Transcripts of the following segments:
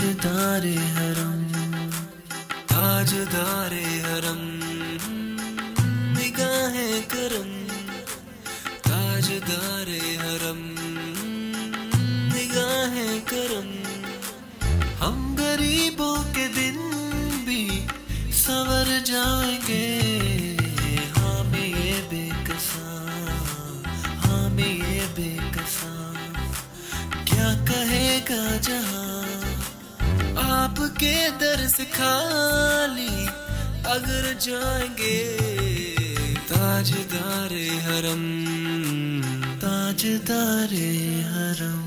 ताजदार-ए-हरम, ताजदार-ए-हरम, निगाहें करम, ताजदार-ए-हरम, निगाहें करम। हम गरीबों के दिन भी सवर जाएंगे, हमें ये बेकसा, हमें ये बेकसा। क्या कहेगा जहां आपके दर से खाली अगर जाएंगे, ताजदार-ए-हरम, ताजदार-ए-हरम।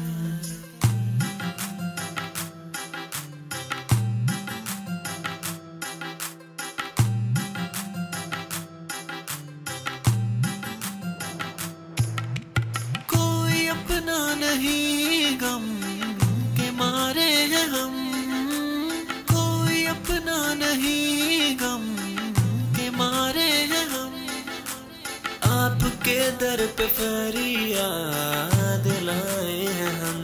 कोई अपना नहीं गम के मारे हैं हम, अपना नहीं गम के मारे हैं हम। आपके दर पे फरियाद लाए हैं हम,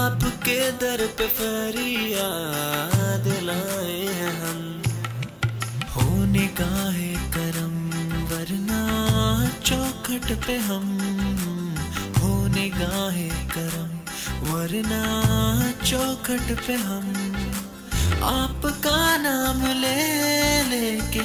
आपके दर पे फरियाद लाए हैं हम। हो निगाहे करम वरना चौखट पे हम, हो निगाहे करम वरना चौखट पे हम। आपका नाम ले लेके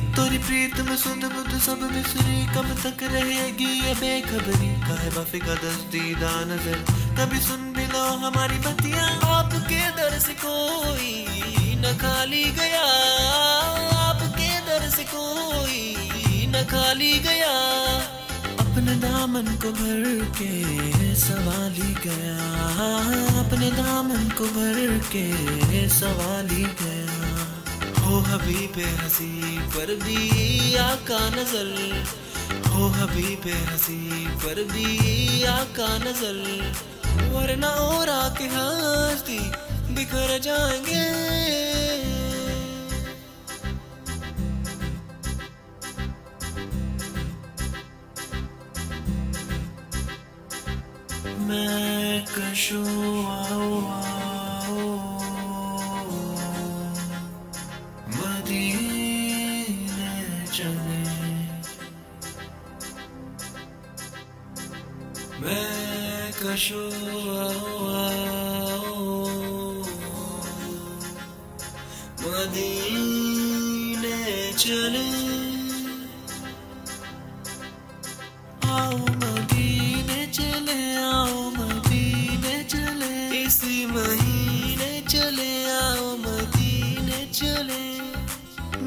तोरी प्रीत में सुन बुद सब मिसरी, कब तक रहेगी ये बेखबरी, काहे फिका दस्तीदा नजर, कभी सुन भी लो हमारी बतियाँ। आपके दर से कोई न खाली गया, आपके दर से कोई न खाली गया। अपने दामन को भर के सवाली गया, अपने दामन को भर के सवाली गया। हो हबीबे हसी पर भी आका नजर, हो हबीबे हसी पर भी आका नजर, वरना और आके हस्ती बिखर जाएंगे। मैं कशो मैं कशो मदीने चले, आओ मदीने चले, आओ मदीने चले, इसी महीने चले, आओ मदीने चले।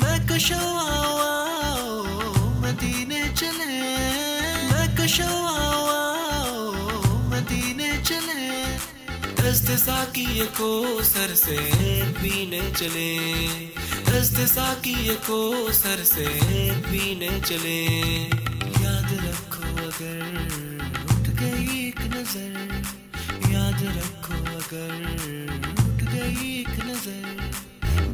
मैं कशो आओ मदीने चले, मैं कशो रस्ता किए को सर से पीने चले, रस्ता किए को सर से पीने चले। याद रखो अगर उठ गई एक नजर, याद रखो अगर उठ गई एक नजर,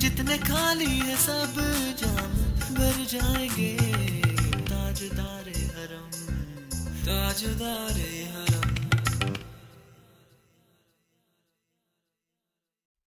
जितने खाली है सब जाम भर जाएंगे, ताजदार-ए-हरम, ताजदार-ए-हरम।